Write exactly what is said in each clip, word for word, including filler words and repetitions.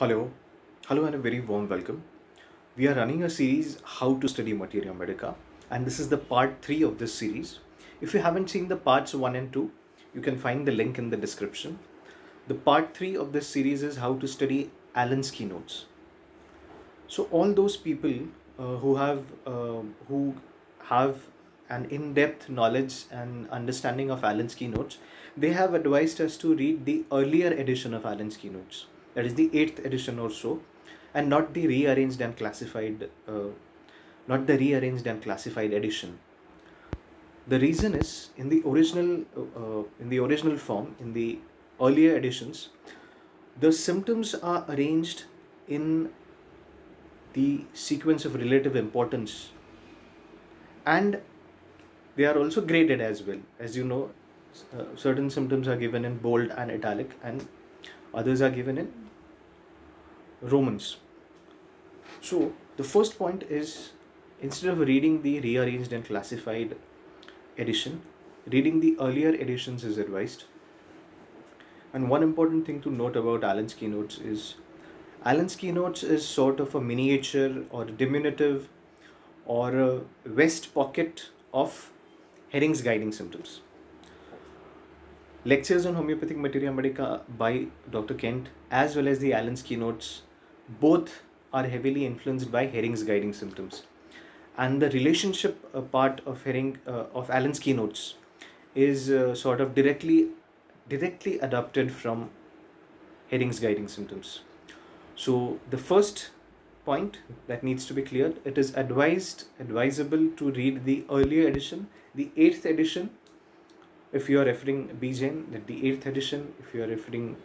Hello, hello and a very warm welcome. We are running a series How to Study Materia Medica, and this is the part three of this series. If you haven't seen the parts one and two, you can find the link in the description. The part three of this series is How to Study Allen's Keynotes. So all those people uh, who have uh, who have an in-depth knowledge and understanding of Allen's Keynotes, they have advised us to read the earlier edition of Allen's Keynotes. That is the eighth edition or so, and not the rearranged and classified, uh, not the rearranged and classified edition. The reason is, in the original, uh, in the original form, in the earlier editions, the symptoms are arranged in the sequence of relative importance, and they are also graded as well. As you know, uh, certain symptoms are given in bold and italic, and others are given in Romans. So the first point is, instead of reading the rearranged and classified edition, reading the earlier editions is advised. And one important thing to note about Allen's Keynotes is, Allen's Keynotes is sort of a miniature or a diminutive or a vest pocket of Hering's Guiding Symptoms. Lectures on Homeopathic Materia Medica by Doctor Kent, as well as the Allen's Keynotes, both are heavily influenced by Hering's Guiding Symptoms. And the relationship uh, part of Hering, uh, of Allen's Keynotes is uh, sort of directly, directly adopted from Hering's Guiding Symptoms. So the first point that needs to be cleared, it is advised, advisable to read the earlier edition, the eighth edition, if you are referring B J N, that the eighth edition, if you are referring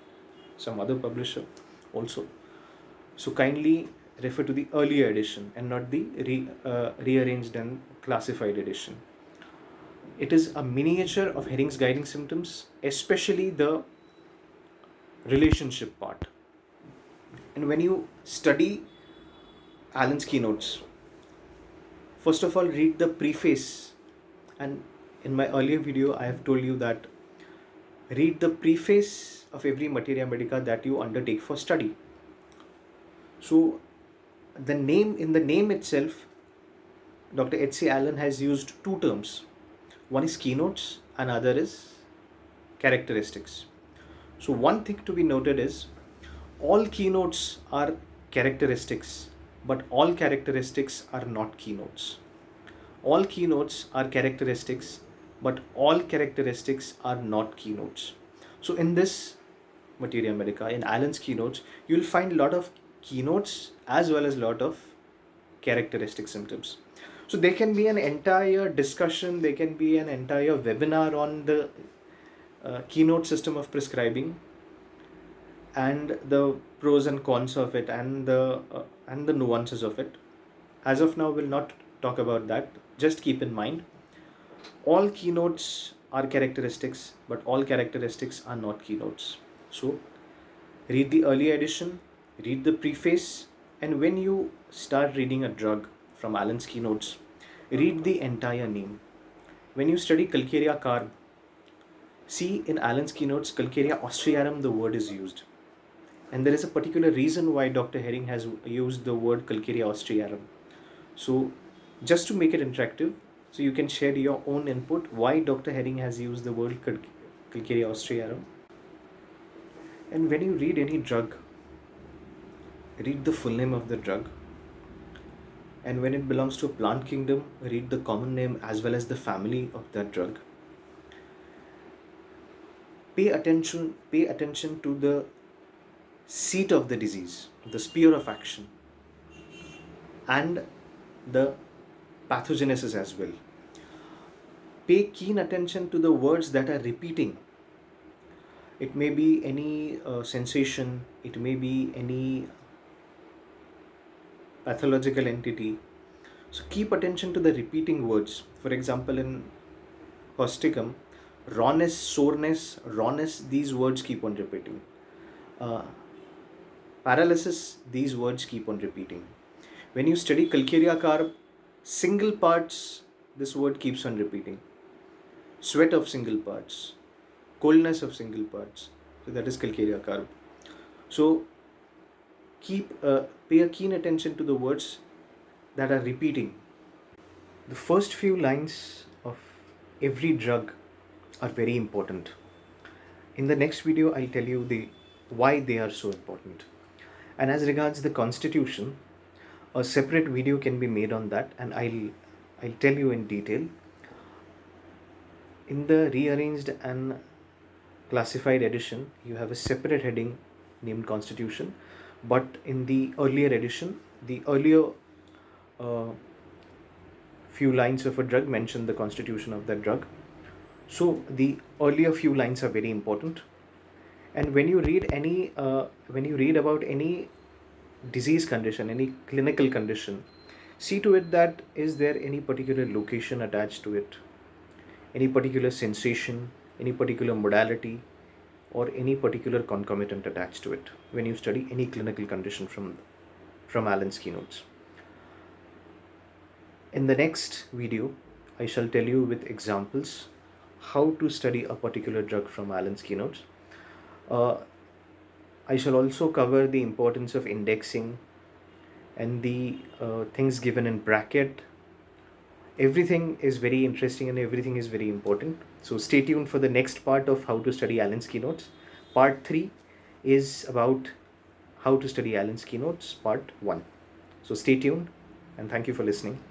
some other publisher also. So kindly refer to the earlier edition and not the re, uh, rearranged and classified edition. It is a miniature of Hering's Guiding Symptoms, especially the relationship part. And when you study Allen's Keynotes, first of all, read the preface. And in my earlier video, I have told you that read the preface of every Materia Medica that you undertake for study. So the name, in the name itself, Doctor H C Allen has used two terms. One is keynotes and other is characteristics. So one thing to be noted is, all keynotes are characteristics, but all characteristics are not keynotes. All keynotes are characteristics, but all characteristics are not keynotes. So in this Materia Medica, in Allen's Keynotes, you'll find a lot of keynotes as well as a lot of characteristic symptoms. So there can be an entire discussion, there can be an entire webinar on the uh, keynote system of prescribing and the pros and cons of it, and the, uh, and the nuances of it. As of now, we'll not talk about that. Just keep in mind, all keynotes are characteristics, but all characteristics are not keynotes. So read the early edition, read the preface, and when you start reading a drug from Allen's Keynotes, read the entire name. When you study Calcarea carb, see in Allen's Keynotes, Calcarea ostrearum, the word is used. And there is a particular reason why Doctor Hering has used the word Calcarea ostrearum. So just to make it interactive, so you can share your own input why Doctor Hering has used the word Calcarea ostrearum. And when you read any drug, read the full name of the drug. And when it belongs to a plant kingdom, read the common name as well as the family of that drug. Pay attention, pay attention to the seat of the disease, the sphere of action, and the pathogenesis as well. Pay keen attention to the words that are repeating. It may be any uh, sensation, it may be any pathological entity. So keep attention to the repeating words. For example, in causticum, rawness, soreness, rawness, these words keep on repeating. Uh, paralysis, these words keep on repeating. When you study Calcarea carb, single parts, this word keeps on repeating. Sweat of single parts, coldness of single parts. So that is Calcarea carb. So keep uh, pay a keen attention to the words that are repeating. The first few lines of every drug are very important. In the next video, I'll tell you the why they are so important. And as regards the constitution, a separate video can be made on that, and I'll I'll tell you in detail. In the rearranged and classified edition, you have a separate heading named constitution, but in the earlier edition, the earlier uh, few lines of a drug mention the constitution of that drug. So the earlier few lines are very important. And when you read any uh, when you read about any disease condition, any clinical condition, see to it that is there any particular location attached to it, any particular sensation, any particular modality, or any particular concomitant attached to it when you study any clinical condition from, from Allen's Keynotes. In the next video, I shall tell you with examples how to study a particular drug from Allen's Keynotes. Uh, I shall also cover the importance of indexing and the uh, things given in bracket. Everything is very interesting and everything is very important. So stay tuned for the next part of how to study Allen's Keynotes. Part three is about how to study Allen's Keynotes, part one. So stay tuned, and thank you for listening.